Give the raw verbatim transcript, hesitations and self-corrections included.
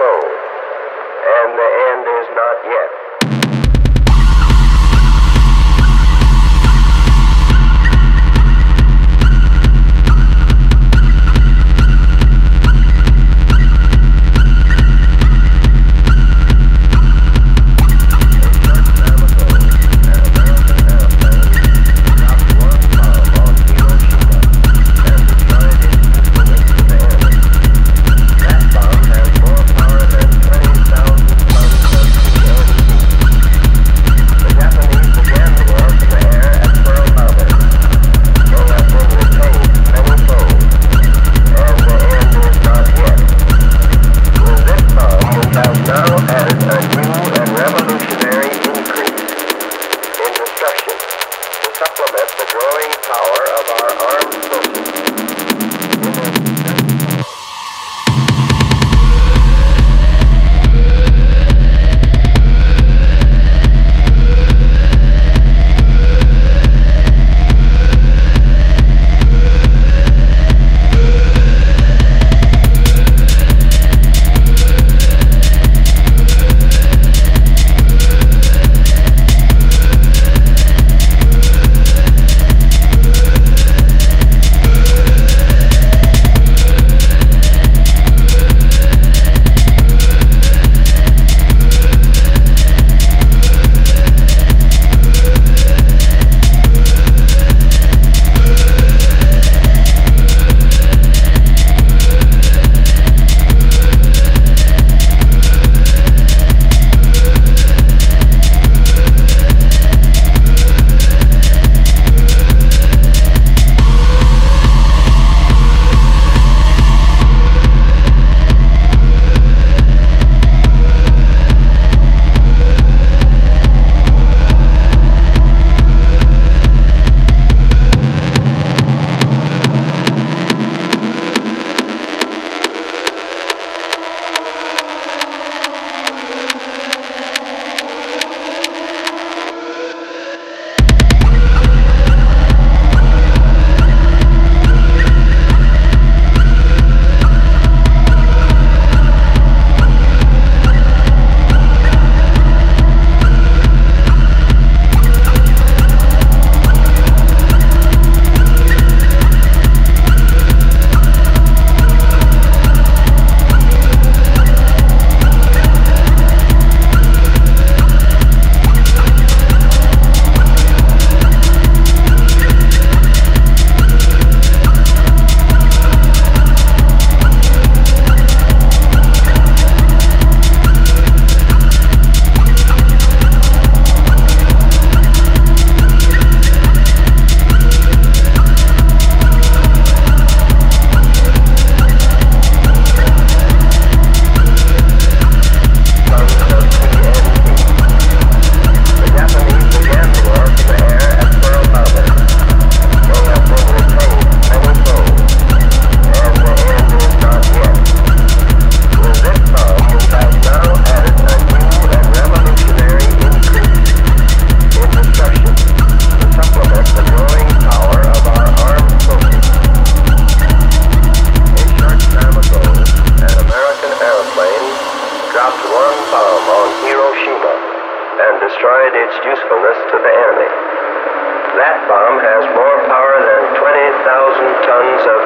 soul, and the end is not yet. Destroyed its usefulness to the enemy. That bomb has more power than twenty thousand tons of